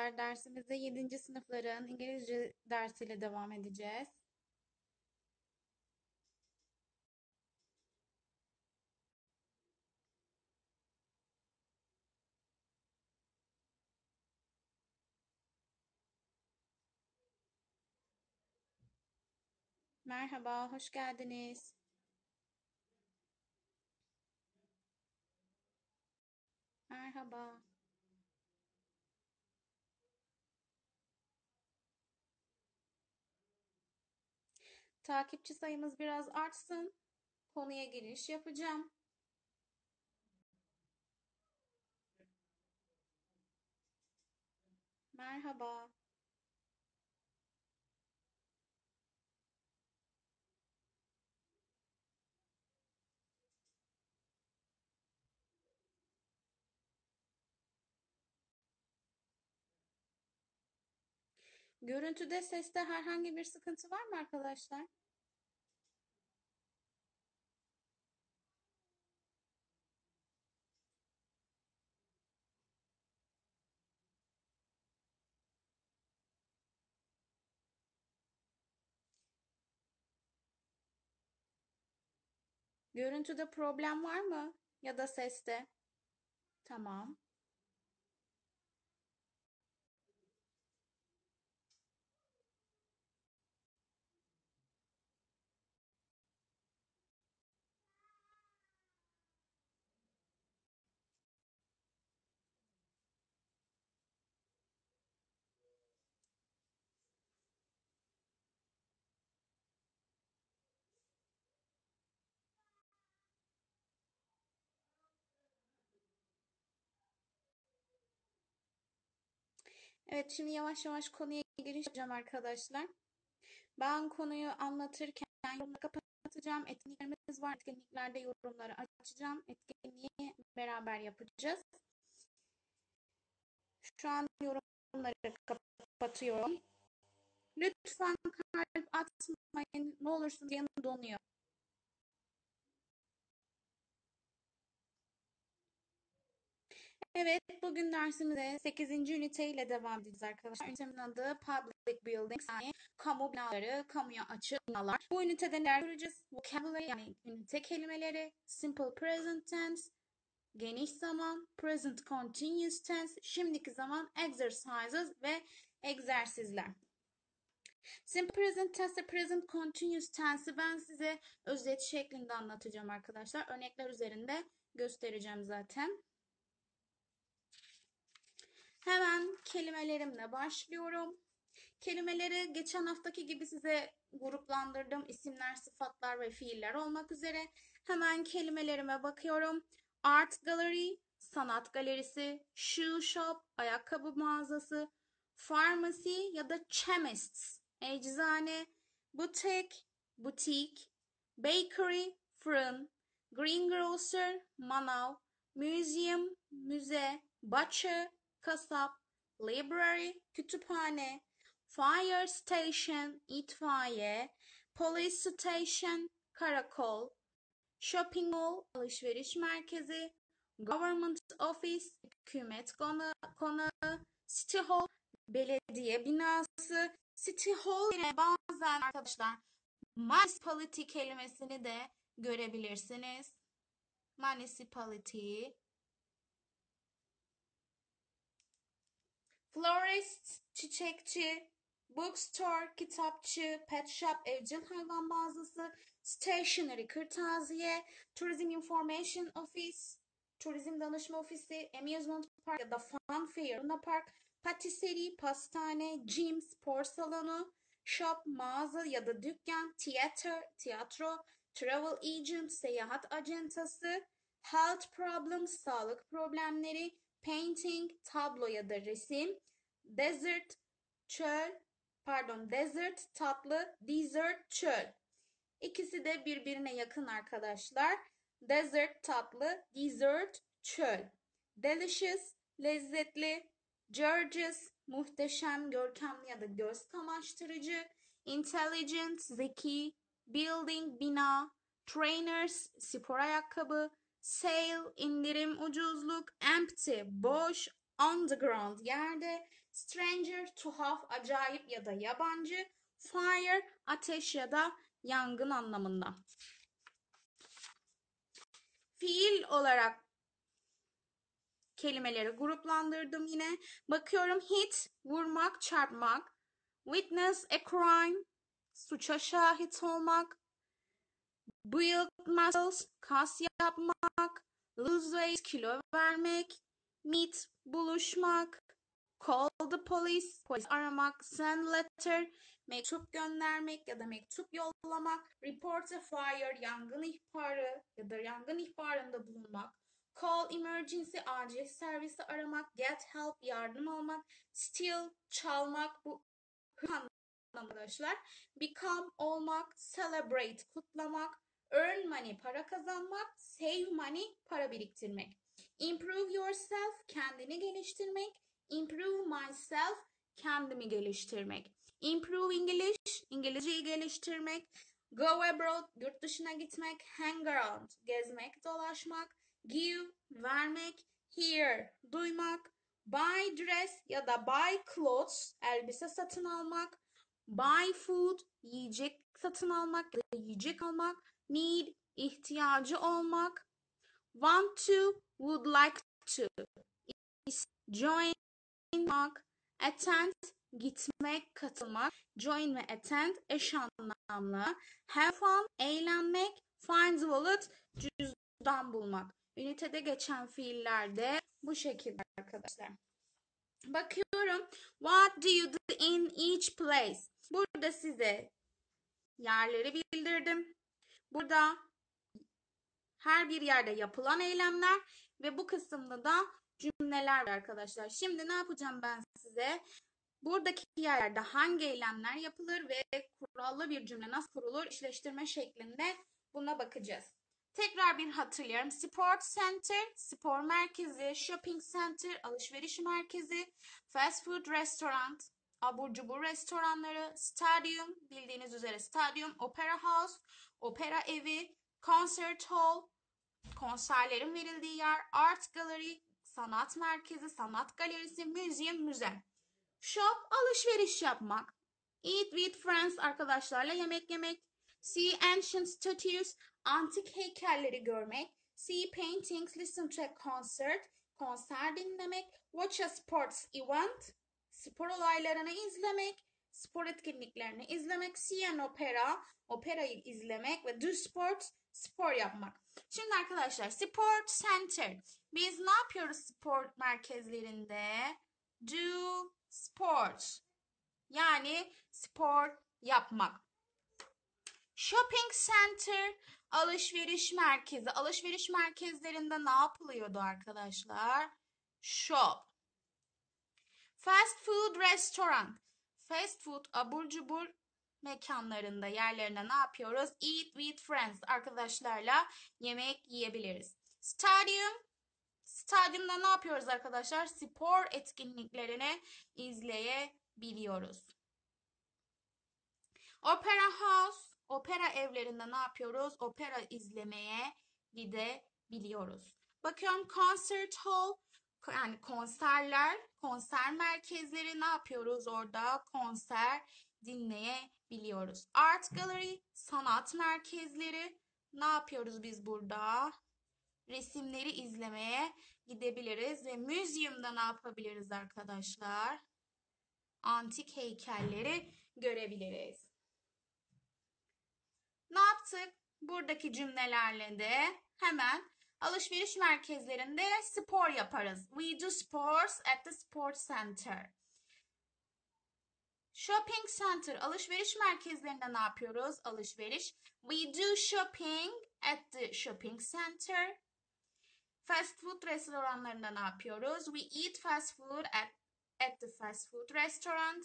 Dersimize 7. sınıfların İngilizce dersiyle devam edeceğiz. Merhaba, hoş geldiniz. Merhaba. Takipçi sayımız biraz artsın. Konuya giriş yapacağım. Merhaba. Görüntüde, seste herhangi bir sıkıntı var mı arkadaşlar? Görüntüde problem var mı? Ya da seste? Tamam. Evet, şimdi yavaş yavaş konuya giriş yapacağım arkadaşlar. Ben konuyu anlatırken yorumları kapatacağım. Etkinliklerimiz var. Etkinliklerde yorumları açacağım. Etkinliği beraber yapacağız. Şu an yorumları kapatıyorum. Lütfen kalp atmayın. Ne olursunuz, yanım donuyor. Evet, bugün dersimize 8. üniteyle devam edeceğiz arkadaşlar. Ünitenin adı Public Buildings, yani kamu binaları, kamuya açık binalar. Bu ünitede neler göreceğiz? Vocabulary, yani ünite kelimeleri, simple present tense, geniş zaman, present continuous tense, şimdiki zaman, exercises ve egzersizler. Simple present tense, present continuous tense'i ben size özet şeklinde anlatacağım arkadaşlar. Örnekler üzerinde göstereceğim zaten. Hemen kelimelerimle başlıyorum. Kelimeleri geçen haftaki gibi size gruplandırdım. İsimler, sıfatlar ve fiiller olmak üzere. Hemen kelimelerime bakıyorum. Art gallery, sanat galerisi, shoe shop, ayakkabı mağazası, pharmacy ya da chemists, eczane, butik, bakery, fırın, greengrocer, manav, museum, müze, butcher, kasap, library, kütüphane, fire station, itfaiye, police station, karakol, shopping mall, alışveriş merkezi, government office, hükümet konağı, city hall, belediye binası. City hall ile bazen arkadaşlar municipality kelimesini de görebilirsiniz. Municipality. Florist, çiçekçi, bookstore, kitapçı, pet shop, evcil hayvan mağazası, stationery, kırtasiye, tourism information office, turizm danışma ofisi, amusement park ya da fun fair, luna park, patisserie, pastane, gym, spor salonu, shop, mağaza ya da dükkan, tiyatro, travel agent, seyahat acentası, health problems, sağlık problemleri, painting, tablo ya da resim, desert, tatlı, desert, çöl. İkisi de birbirine yakın arkadaşlar. Desert, tatlı, desert, çöl. Delicious, lezzetli, gorgeous, muhteşem, görkemli ya da göz kamaştırıcı, intelligent, zeki, building, bina, trainers, spor ayakkabı, sale, indirim, ucuzluk, empty, boş, underground, yerde, stranger, tuhaf, acayip ya da yabancı, fire, ateş ya da yangın anlamında. Fiil olarak kelimeleri gruplandırdım yine. Bakıyorum hit, vurmak, çarpmak. Witness a crime, suça şahit olmak. Build muscles, kas yapmak. Lose weight, kilo vermek. Meet, buluşmak. Call the police, polis aramak. Send letter, mektup göndermek ya da mektup yollamak. Report a fire, yangın ihbarı ya da yangın ihbarında bulunmak. Call emergency, acil servisi aramak. Get help, yardım almak. Steal, çalmak. Bu arkadaşlar. Become, olmak. Celebrate, kutlamak. Earn money, para kazanmak. Save money, para biriktirmek. Improve yourself, kendini geliştirmek. Improve myself, kendimi geliştirmek. Improve English, İngilizceyi geliştirmek. Go abroad, yurt dışına gitmek. Hang around, gezmek, dolaşmak. Give, vermek. Hear, duymak. Buy dress ya da buy clothes, elbise satın almak. Buy food, yiyecek satın almak ya da yiyecek almak. Need, ihtiyacı olmak. Want to, would like to. Join, attend, gitmek, katılmak. Join ve attend eş anlamlı. Have fun, eğlenmek. Find the wallet, cüzdan bulmak. Ünitede geçen fiiller de bu şekilde arkadaşlar. Bakıyorum. What do you do in each place? Burada size yerleri bildirdim. Burada her bir yerde yapılan eylemler ve bu kısımda da cümleler var arkadaşlar. Şimdi ne yapacağım ben size? Buradaki yerlerde hangi eylemler yapılır ve kurallı bir cümle nasıl kurulur? İşleştirme şeklinde buna bakacağız. Tekrar bir hatırlayalım. Sport center, spor merkezi, shopping center, alışveriş merkezi, fast food restaurant, abur cubur restoranları, stadyum, bildiğiniz üzere stadyum, opera house, opera evi, concert hall, konserlerin verildiği yer, art gallery, sanat merkezi, sanat galerisi, museum, müze. Shop, alışveriş yapmak. Eat with friends, arkadaşlarla yemek yemek. See ancient statues, antik heykelleri görmek. See paintings, listen to a concert, konser dinlemek. Watch a sports event, spor olaylarını izlemek. Spor etkinliklerini izlemek. See an opera, operayı izlemek ve do sports, spor yapmak. Şimdi arkadaşlar sport center. Biz ne yapıyoruz spor merkezlerinde? Do sports. Yani spor yapmak. Shopping center, alışveriş merkezi. Alışveriş merkezlerinde ne yapılıyordu arkadaşlar? Shop. Fast food restaurant. Fast food, abur cubur mekanlarında, yerlerine ne yapıyoruz? Eat with friends. Arkadaşlarla yemek yiyebiliriz. Stadyum. Stadyumda ne yapıyoruz arkadaşlar? Spor etkinliklerini izleyebiliyoruz. Opera house. Opera evlerinde ne yapıyoruz? Opera izlemeye gidebiliyoruz. Bakıyorum concert hall. Yani konserler, konser merkezleri ne yapıyoruz orada? Konser dinleyebiliyoruz. Art gallery, sanat merkezleri ne yapıyoruz biz burada? Resimleri izlemeye gidebiliriz ve müzyumda ne yapabiliriz arkadaşlar? Antik heykelleri görebiliriz. Ne yaptık? Buradaki cümlelerle de hemen alışveriş merkezlerinde spor yaparız. We do sports at the sports center. Shopping center. Alışveriş merkezlerinde ne yapıyoruz? Alışveriş. We do shopping at the shopping center. Fast food restoranlarında ne yapıyoruz? We eat fast food at the fast food restaurant.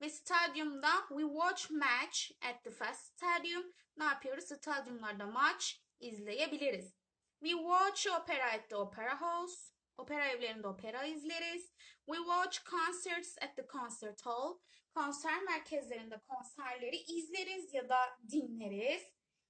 Ve stadyumda we watch match at the fast stadium. Ne yapıyoruz? Stadyumlarda maç izleyebiliriz. We watch opera at the opera house. Opera evlerinde opera izleriz. We watch concerts at the concert hall. Konser merkezlerinde konserleri izleriz ya da dinleriz.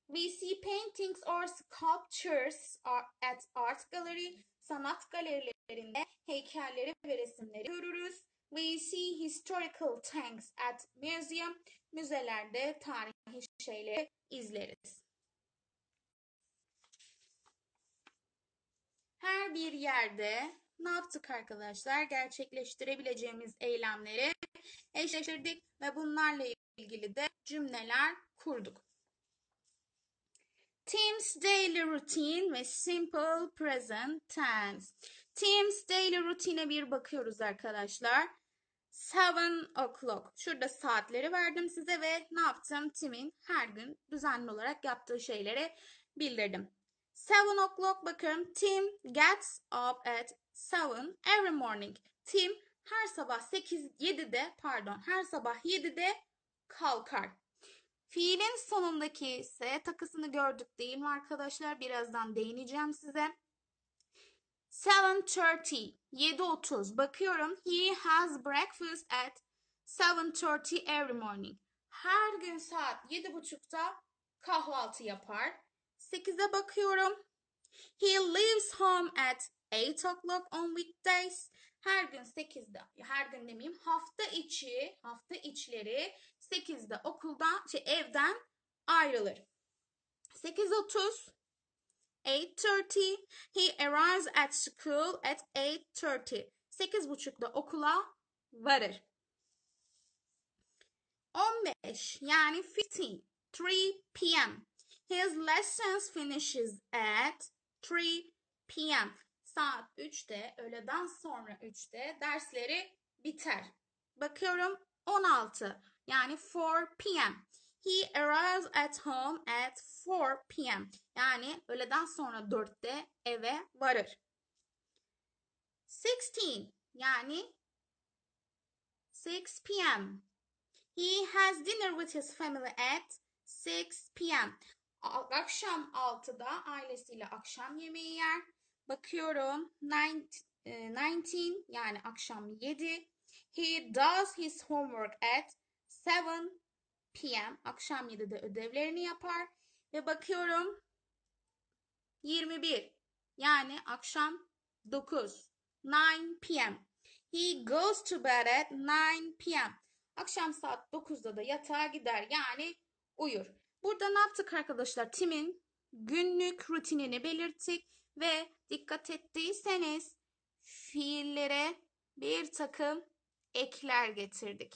We see paintings or sculptures at art gallery. Sanat galerilerinde heykelleri ve resimleri görürüz. We see historical tanks at museum. Müzelerde tarihi şeyleri izleriz. Her bir yerde ne yaptık arkadaşlar? Gerçekleştirebileceğimiz eylemleri eşleştirdik ve bunlarla ilgili de cümleler kurduk. Tim's daily routine ve simple present tense. Tim's daily routine'e bir bakıyoruz arkadaşlar. 7 o'clock. Şurada saatleri verdim size ve ne yaptım? Tim'in her gün düzenli olarak yaptığı şeyleri bildirdim. 7 o'clock bakıyorum. Tim gets up at 7 every morning. Tim her sabah 7'de kalkar. Fiilin sonundaki ise takısını gördük değil mi arkadaşlar? Birazdan değineceğim size. 7:30, 7:30 bakıyorum. He has breakfast at 7:30 every morning. Her gün saat 7:30'da kahvaltı yapar. 8'e bakıyorum. He leaves home at 8 o'clock on weekdays. Her gün 8'de, her gün demeyeyim, hafta içleri 8'de evden ayrılır. 8:30, 8:30. He arrives at school at 8:30. 8:30'da okula varır. 15 yani 3 p.m. His lessons finishes at 3 p.m. Saat 3'te, öğleden sonra 3'te dersleri biter. Bakıyorum 16 yani 4 p.m. He arrives at home at 4 p.m. Yani öğleden sonra 4'te eve varır. 16 yani 6 p.m. He has dinner with his family at 6 p.m. Akşam 6'da ailesiyle akşam yemeği yer. Bakıyorum 19 yani akşam 7. He does his homework at 7 p.m. Akşam 7'de ödevlerini yapar. Ve bakıyorum 21 yani akşam 9. 9 p.m. He goes to bed at 9 p.m. Akşam saat 9'da da yatağa gider yani uyur. Burada ne yaptık arkadaşlar? Tim'in günlük rutinini belirttik ve dikkat ettiyseniz fiillere bir takım ekler getirdik.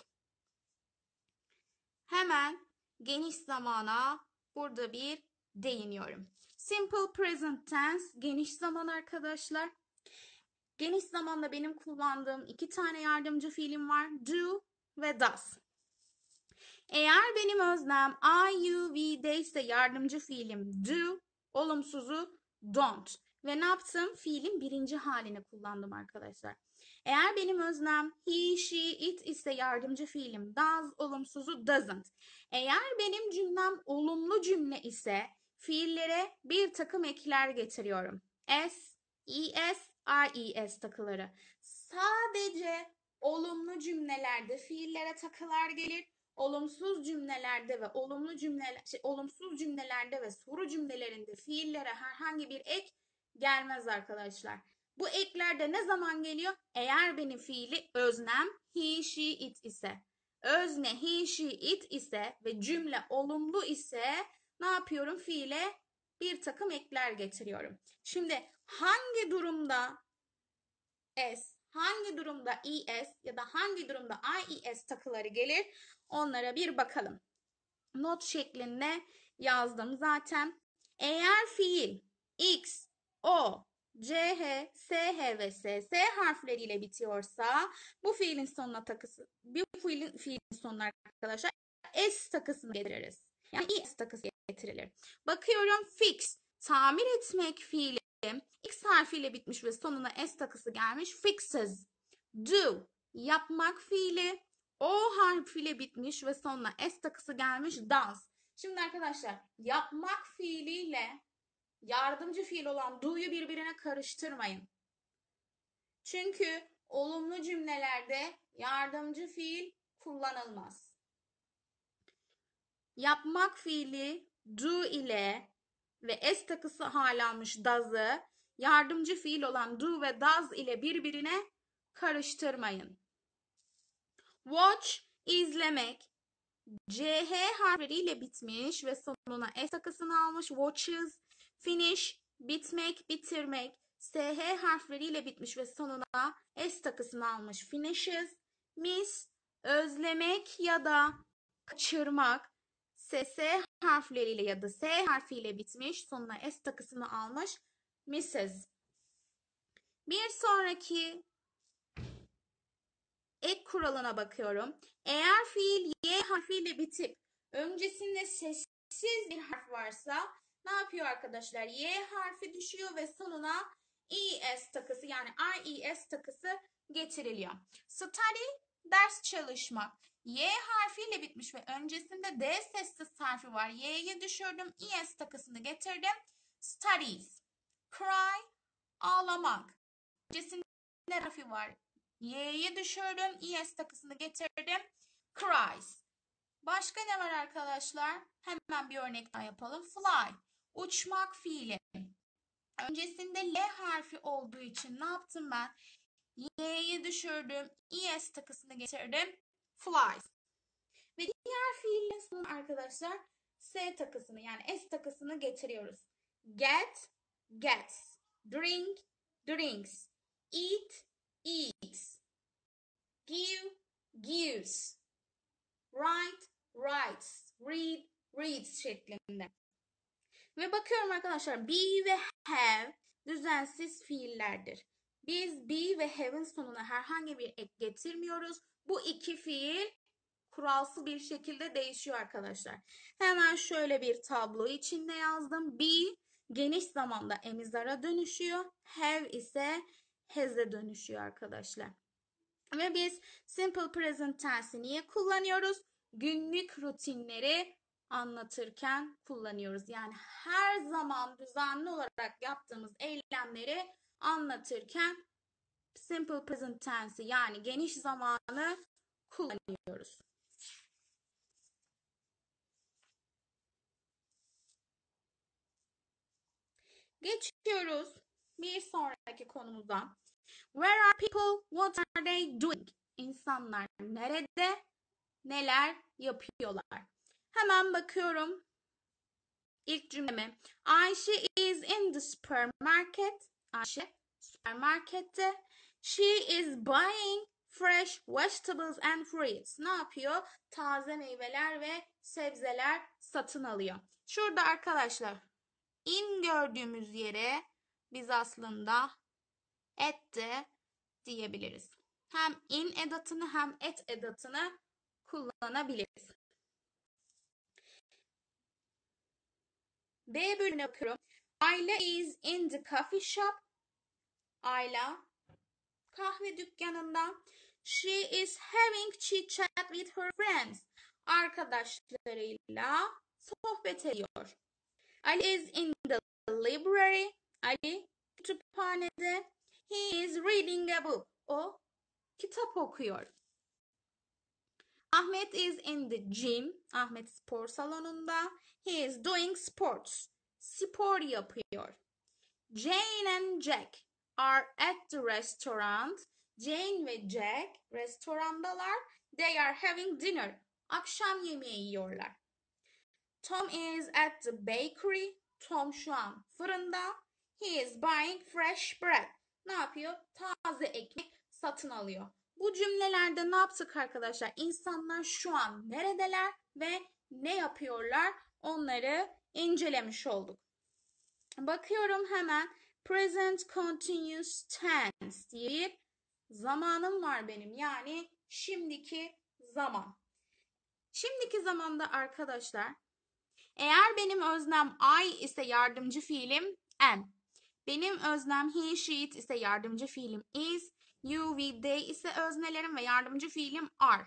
Hemen geniş zamana burada bir değiniyorum. Simple present tense geniş zaman arkadaşlar. Geniş zamanda benim kullandığım 2 tane yardımcı fiilim var. Do ve does. Eğer benim öznem I, you, we ise yardımcı fiilim do, olumsuzu don't. Ve ne yaptım? Fiilin 1. halini kullandım arkadaşlar. Eğer benim öznem he, she, it ise yardımcı fiilim does, olumsuzu doesn't. Eğer benim cümlem olumlu cümle ise fiillere bir takım ekler getiriyorum. S, es, ies takıları. Sadece olumlu cümlelerde fiillere takılar gelir. Olumsuz cümlelerde ve olumsuz cümlelerde ve soru cümlelerinde fiillere herhangi bir ek gelmez arkadaşlar. Bu eklerde ne zaman geliyor? Eğer benim fiili öznem he, she, it ise. Özne he, she, it ise ve cümle olumlu ise ne yapıyorum? Fiile bir takım ekler getiriyorum. Şimdi hangi durumda es, hangi durumda es ya da hangi durumda ies takıları gelir? Onlara bir bakalım. Not şeklinde yazdım zaten. Eğer fiil x, o, c, h, s, h ve s, s harfleriyle bitiyorsa bu fiilin sonuna takısı, fiilin sonuna arkadaşlar s takısını getiririz. Yani es takısı getirilir. Bakıyorum fix, tamir etmek fiili x harfiyle bitmiş ve sonuna s takısı gelmiş. Fixes. Do, yapmak fiili o harfiyle bitmiş ve sonuna s takısı gelmiş. Does. Şimdi arkadaşlar yapmak fiiliyle yardımcı fiil olan do'yu birbirine karıştırmayın. Çünkü olumlu cümlelerde yardımcı fiil kullanılmaz. Yapmak fiili do ile ve s takısı hal almış does'ı yardımcı fiil olan do ve does ile birbirine karıştırmayın. Watch izlemek. CH harfleriyle bitmiş ve sonuna S takısını almış. Watches, finish, bitmek, bitirmek. SH harfleriyle bitmiş ve sonuna S takısını almış. Finishes, miss, özlemek ya da kaçırmak. SS harfleriyle ya da S harfiyle bitmiş. Sonuna S takısını almış. Misses. Bir sonraki ek kuralına bakıyorum. Eğer fiil Y harfiyle bitip öncesinde sessiz bir harf varsa ne yapıyor arkadaşlar? Y harfi düşüyor ve sonuna es takısı yani res takısı getiriliyor. Study, ders çalışmak. Y harfiyle bitmiş ve öncesinde D sessiz harfi var. Y'yi düşürdüm, es takısını getirdim. Studies. Cry, ağlamak. Öncesinde D harfi var. Y'yi düşürdüm, es takısını getirdim. Cries. Başka ne var arkadaşlar? Hemen bir örnek daha yapalım. Fly, uçmak fiili. Öncesinde L harfi olduğu için ne yaptım ben? Y'yi düşürdüm, es takısını getirdim. Flies. Ve diğer fiilin sonuna arkadaşlar S takısını yani S takısını getiriyoruz. Get, gets. Drink, drinks. Eat, eats. Give, gives. Write, writes. Read, reads şeklinde. Ve bakıyorum arkadaşlar be ve have düzensiz fiillerdir. Biz be ve have'in sonuna herhangi bir ek getirmiyoruz. Bu iki fiil kuralsız bir şekilde değişiyor arkadaşlar. Hemen şöyle bir tablo içinde yazdım. Be geniş zamanda emizara dönüşüyor. Have ise has'e dönüşüyor arkadaşlar. Ve biz simple present tense'i niye kullanıyoruz? Günlük rutinleri anlatırken kullanıyoruz. Yani her zaman düzenli olarak yaptığımız eylemleri anlatırken simple present tense'i yani geniş zamanı kullanıyoruz. Geçiyoruz bir sonraki konumuza. Where are people? What are they doing? İnsanlar nerede? Neler yapıyorlar? Hemen bakıyorum. İlk cümleme. Ayşe is in the supermarket. Ayşe süpermarkette. She is buying fresh vegetables and fruits. Ne yapıyor? Taze meyveler ve sebzeler satın alıyor. Şurada arkadaşlar in gördüğümüz yere biz aslında at de diyebiliriz. Hem in edatını hem at edatını kullanabiliriz. B bölümüne bakıyorum. Ayla is in the coffee shop. Ayla kahve dükkanında. She is having chit chat with her friends. Arkadaşlarıyla sohbet ediyor. Ali is in the library. Ali kütüphanede. He is reading a book. O kitap okuyor. Ahmet is in the gym. Ahmet spor salonunda. He is doing sports. Spor yapıyor. Jane and Jack are at the restaurant. Jane ve Jack restorandalar. They are having dinner. Akşam yemeği yiyorlar. Tom is at the bakery. Tom şu an fırında. He is buying fresh bread. Ne yapıyor? Taze ekmek satın alıyor. Bu cümlelerde ne yaptık arkadaşlar? İnsanlar şu an neredeler ve ne yapıyorlar? Onları incelemiş olduk. Bakıyorum hemen. Present continuous tense diye zamanım var benim. Yani şimdiki zaman. Şimdiki zamanda arkadaşlar eğer benim öznem I ise yardımcı fiilim am. Benim öznem he, she, it ise yardımcı fiilim is. You, we, they ise öznelerim ve yardımcı fiilim are.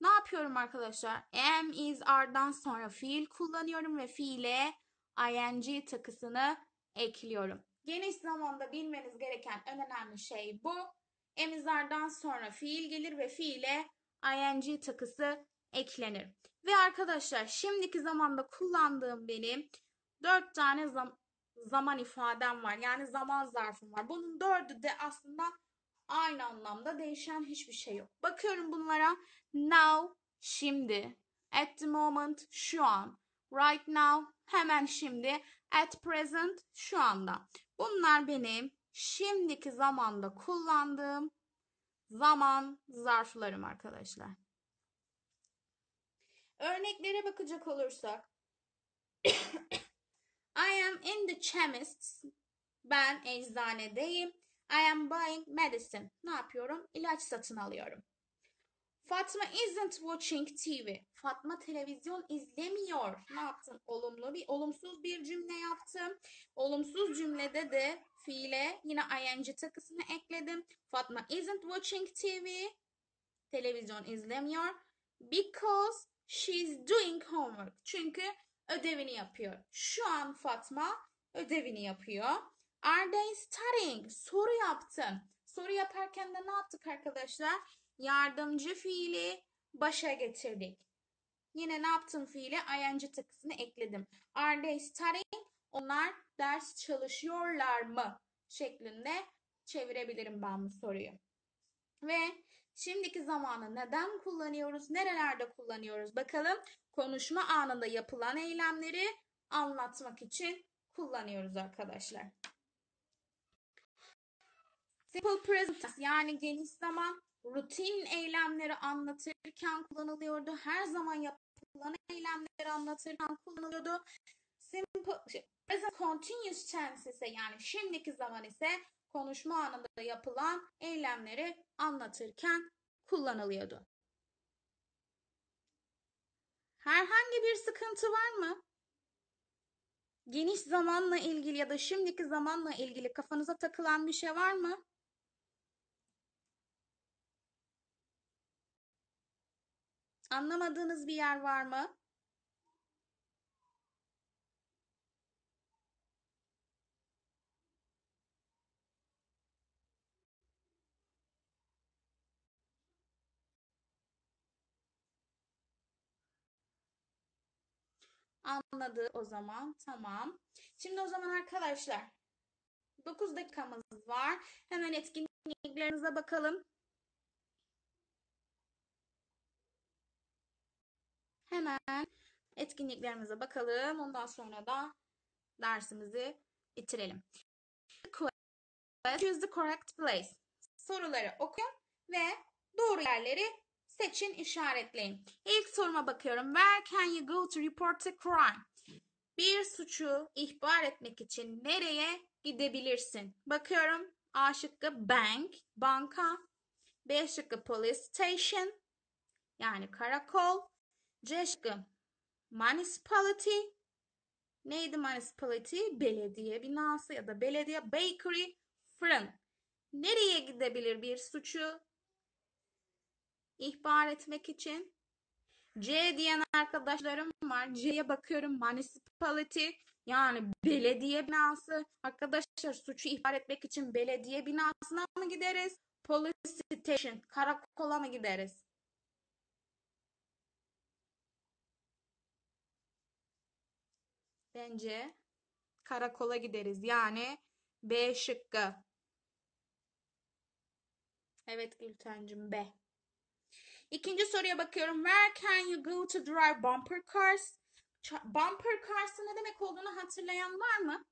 Ne yapıyorum arkadaşlar? Am, is, are'dan sonra fiil kullanıyorum ve fiile ing takısını ekliyorum. Geniş zamanda bilmeniz gereken en önemli şey bu. Am, is, are'dan sonra fiil gelir ve fiile ing takısı eklenir. Ve arkadaşlar şimdiki zamanda kullandığım benim 4 tane zaman ifadem var. Yani zaman zarfım var. Bunun 4'ü de aslında Aynı anlamda değişen hiçbir şey yok. Bakıyorum bunlara. Now, şimdi. At the moment, şu an. Right now, hemen şimdi. At present, şu anda. Bunlar benim şimdiki zamanda kullandığım zaman zarflarım arkadaşlar. Örneklere bakacak olursak. I am in the chemist's. Ben eczanedeyim. I am buying medicine. Ne yapıyorum? İlaç satın alıyorum. Fatma isn't watching TV. Fatma televizyon izlemiyor. Ne yaptım? Olumsuz bir cümle yaptım. Olumsuz cümlede de fiile yine ing takısını ekledim. Fatma isn't watching TV. Televizyon izlemiyor. Because she's doing homework. Çünkü ödevini yapıyor. Şu an Fatma ödevini yapıyor. Are they studying? Soru yaptım. Soru yaparken de ne yaptık arkadaşlar? Yardımcı fiili başa getirdik. Yine ne yaptım fiili? ING takısını ekledim. Are they studying? Onlar ders çalışıyorlar mı? Şeklinde çevirebilirim ben bu soruyu. Ve şimdiki zamanı neden kullanıyoruz? Nerelerde kullanıyoruz? Bakalım, konuşma anında yapılan eylemleri anlatmak için kullanıyoruz arkadaşlar. Simple present yani geniş zaman rutin eylemleri anlatırken kullanılıyordu. Her zaman yapılan eylemleri anlatırken kullanılıyordu. Simple present continuous tense ise yani şimdiki zaman ise konuşma anında yapılan eylemleri anlatırken kullanılıyordu. Herhangi bir sıkıntı var mı? Geniş zamanla ilgili ya da şimdiki zamanla ilgili kafanıza takılan bir şey var mı? Anlamadığınız bir yer var mı? Anladı o zaman. Tamam. Şimdi o zaman arkadaşlar 9 dakikamız var. Hemen etkinliklerimize bakalım. Hemen etkinliklerimize bakalım. Ondan sonra da dersimizi bitirelim. Choose the correct place. Soruları okuyun ve doğru yerleri seçin, işaretleyin. İlk soruma bakıyorum. Where can you go to report a crime? Bir suçu ihbar etmek için nereye gidebilirsin? Bakıyorum. A şıkkı bank, banka. B şıkkı police station, yani karakol. C şıkkı municipality. Neydi municipality? Belediye binası ya da belediye. Bakery, fırın. Nereye gidebilir bir suçu ihbar etmek için? C diyen arkadaşlarım var. C'ye bakıyorum. Municipality yani belediye binası. Arkadaşlar suçu ihbar etmek için belediye binasına mı gideriz? Police station, karakola mı gideriz? Bence karakola gideriz. Yani B şıkkı. Evet Gültencim, B. İkinci soruya bakıyorum. Where can you go to drive bumper cars? Bumper cars'ın ne demek olduğunu hatırlayan var mı?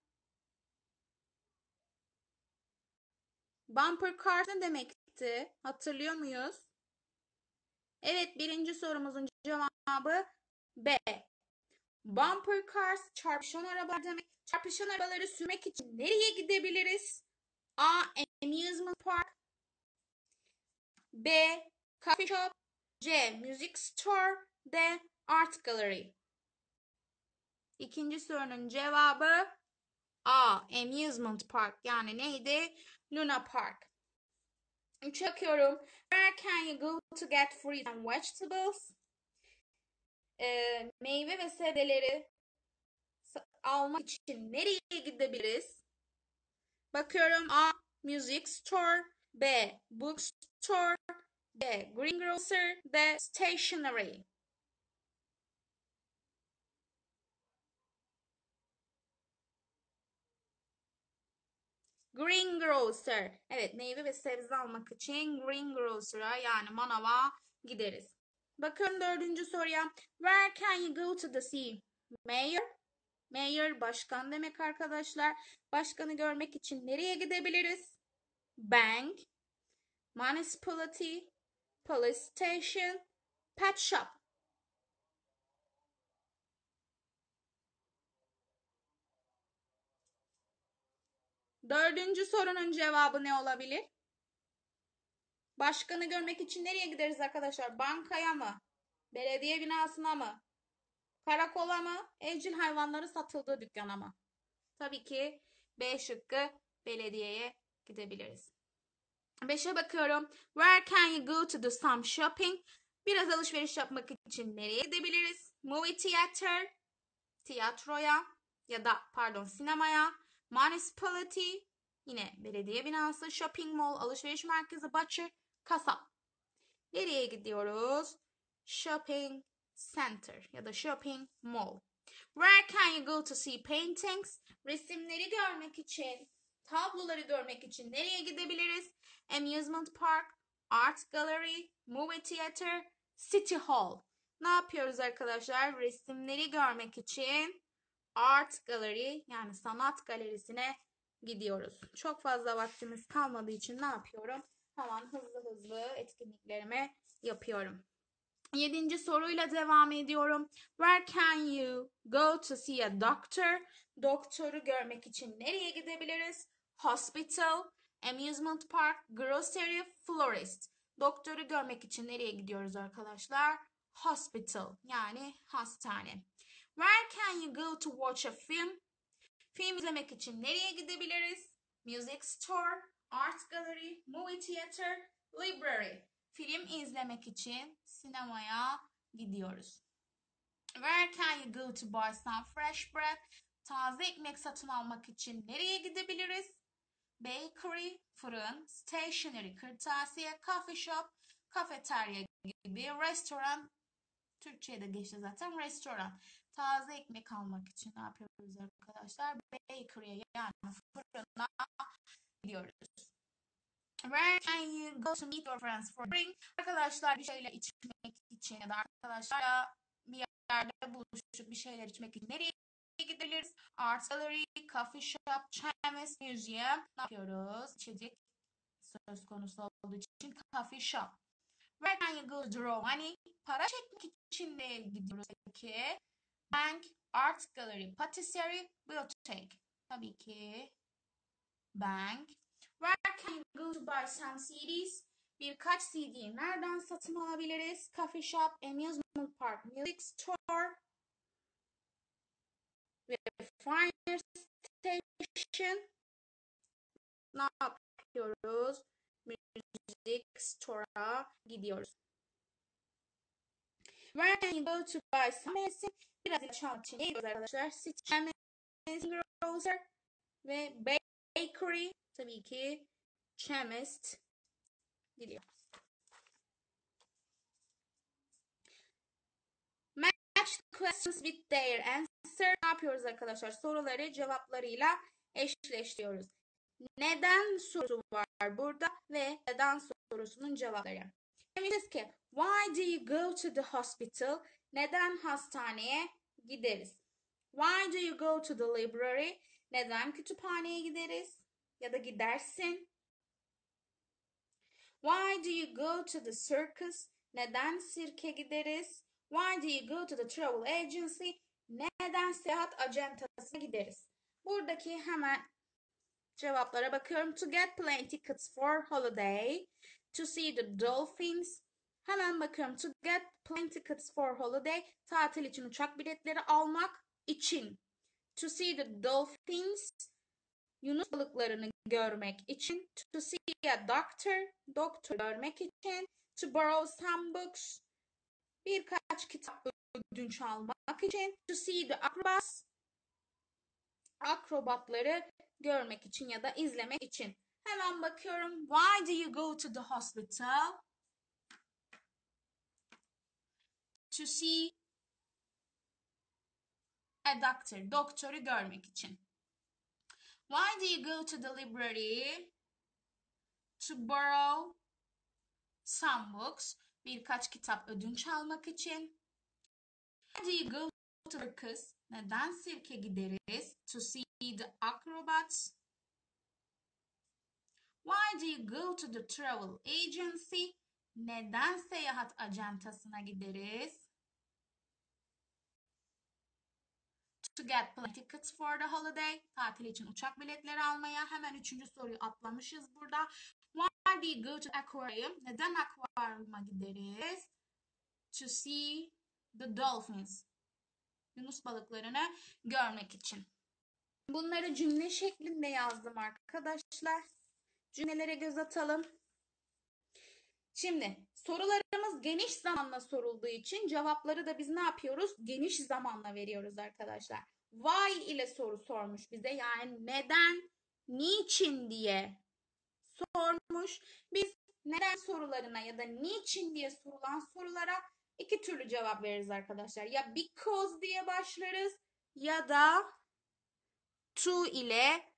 Bumper cars ne demekti? Hatırlıyor muyuz? Evet, birinci sorumuzun cevabı B. Bumper cars çarpışan arabalar demek. Çarpışan arabaları sürmek için nereye gidebiliriz? A. Amusement park. B. Coffee shop. C. Music store. D. Art gallery. İkinci sorunun cevabı A. Amusement park. Yani neydi? Luna Park. Üçe bakıyorum. Where can you go to get fruit and vegetables? Meyve ve sebzeleri almak için nereye gidebiliriz? Bakıyorum. A. Music store. B. Book store. D. Greengrocer. D. Stationery. Greengrocer. Evet, meyve ve sebze almak için greengrocer'a yani manava gideriz. Bakın dördüncü soruya. Where can you go to the sea? Mayor. Mayor başkan demek arkadaşlar. Başkanı görmek için nereye gidebiliriz? Bank. Municipality. Police station. Pet shop. Dördüncü sorunun cevabı ne olabilir? Başkanı görmek için nereye gideriz arkadaşlar? Bankaya mı? Belediye binasına mı? Karakola mı? Evcil hayvanları satıldığı dükkana mı? Tabii ki B şıkkı, belediyeye gidebiliriz. 5'e bakıyorum. Where can you go to do some shopping? Biraz alışveriş yapmak için nereye gidebiliriz? Movie theater, tiyatroya ya da pardon sinemaya. Municipality, yine belediye binası, shopping mall, alışveriş merkezi, butcher, kasap. Nereye gidiyoruz? Shopping center ya da shopping mall. Where can you go to see paintings? Resimleri görmek için, tabloları görmek için nereye gidebiliriz? Amusement park, art gallery, movie theater, city hall. Ne yapıyoruz arkadaşlar? Resimleri görmek için art gallery yani sanat galerisine gidiyoruz. Çok fazla vaktimiz kalmadığı için ne yapıyorum? Hemen hızlı etkinliklerimi yapıyorum. 7. soruyla devam ediyorum. Where can you go to see a doctor? Doktoru görmek için nereye gidebiliriz? Hospital, amusement park, grocery, florist. Doktoru görmek için nereye gidiyoruz arkadaşlar? Hospital yani hastane. Where can you go to watch a film? Film izlemek için nereye gidebiliriz? Music store, art gallery, movie theater, library. Film izlemek için sinemaya gidiyoruz. Where can you go to buy some fresh bread? Taze ekmek satın almak için nereye gidebiliriz? Bakery, fırın, stationery, kırtasiye, coffee shop, kafeterya gibi, restoran. Türkçe'ye de geçti zaten. Restoran. Taze ekmek almak için ne yapıyoruz arkadaşlar? Bakery'e yani fırına gidiyoruz. Where can you go to meet your friends for drink? Arkadaşlar bir şeyler içmek için ya da arkadaşlar bir yerde buluşup bir şeyler içmek için nereye gidebiliriz? Art gallery, coffee shop, Chinese museum. Ne yapıyoruz? İçecek söz konusu olduğu için coffee shop. Where can you go to draw money? Para çekmek için nereye gidiyoruz peki? Bank, art gallery, patisserie, bibliotek. Tabii ki bank. Where can you go to buy some CDs? Birkaç CD'yi nereden satın alabiliriz? Coffee shop, amusement park, music store ve fire station. Ne yapıyoruz? Music store'a gidiyoruz. Where can you go to buy some medicine? Biraz ilaç için gidiyoruz arkadaşlar. City grocer ve bakery. Tabii ki chemist gidiyor. Match questions with their answer. Ne yapıyoruz arkadaşlar? Soruları cevaplarıyla eşleştiriyoruz. Neden sorusu var burada ve neden sorusunun cevapları. Demişiz ki why do you go to the hospital? Neden hastaneye gideriz? Why do you go to the library? Neden kütüphaneye gideriz? Ya da gidersin. Why do you go to the circus? Neden sirke gideriz? Why do you go to the travel agency? Neden seyahat acentasına gideriz? Buradaki hemen cevaplara bakıyorum. To get plane tickets for holiday. To see the dolphins. Hemen bakıyorum. To get plane tickets for holiday. Tatil için uçak biletleri almak için. To see the dolphins. Yunus balıklarını görmek için. To see a doctor. Doktor görmek için. To borrow some books. Birkaç kitap ödünç almak için. To see the acrobats. Akrobatları görmek için ya da izlemek için. Hemen bakıyorum. Why do you go to the hospital? To see a doctor. Doktoru görmek için. Why do you go to the library? To borrow some books. Birkaç kitap ödünç almak için. Why do you go to the circus? Neden sirke gideriz? To see the acrobats. Why do you go to the travel agency? Neden seyahat ajantasına gideriz? To get plane tickets for the holiday. Tatil için uçak biletleri almaya. Hemen üçüncü soruyu atlamışız burada. Why do you go to the aquarium? Neden akvaryuma gideriz? To see the dolphins. Yunus balıklarını görmek için. Bunları cümle şeklinde yazdım arkadaşlar. Cümlelere göz atalım. Şimdi sorularımız geniş zamanla sorulduğu için cevapları da biz ne yapıyoruz? Geniş zamanla veriyoruz arkadaşlar. Why ile soru sormuş bize. Yani neden, niçin diye sormuş. Biz neden sorularına ya da niçin diye sorulan sorulara iki türlü cevap veririz arkadaşlar. Ya because diye başlarız ya da to ile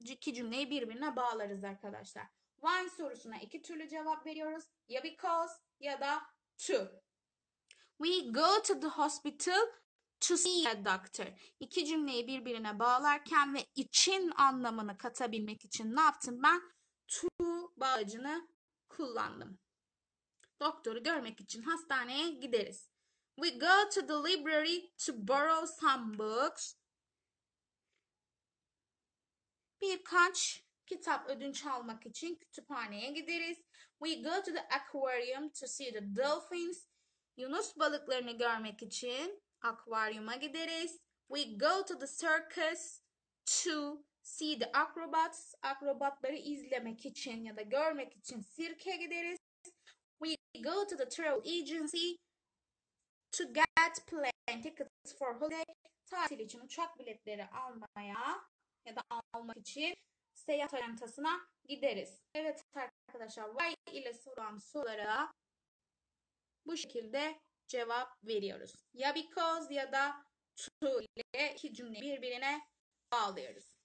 iki cümleyi birbirine bağlarız arkadaşlar. Why sorusuna iki türlü cevap veriyoruz. Ya because ya da to. We go to the hospital to see a doctor. İki cümleyi birbirine bağlarken ve için anlamını katabilmek için ne yaptım ben? To bağlacını kullandım. Doktoru görmek için hastaneye gideriz. We go to the library to borrow some books. Birkaç kitap ödünç almak için kütüphaneye gideriz. We go to the aquarium to see the dolphins. Yunus balıklarını görmek için akvaryuma gideriz. We go to the circus to see the acrobats. Akrobatları izlemek için ya da görmek için sirke gideriz. We go to the travel agency to get plane tickets for holiday. Tatil için uçak biletleri almaya ya da almak için seyahat ajantasına gideriz. Evet arkadaşlar, why ile sorulan sorulara bu şekilde cevap veriyoruz. Ya because ya da to ile iki cümleyi birbirine bağlıyoruz.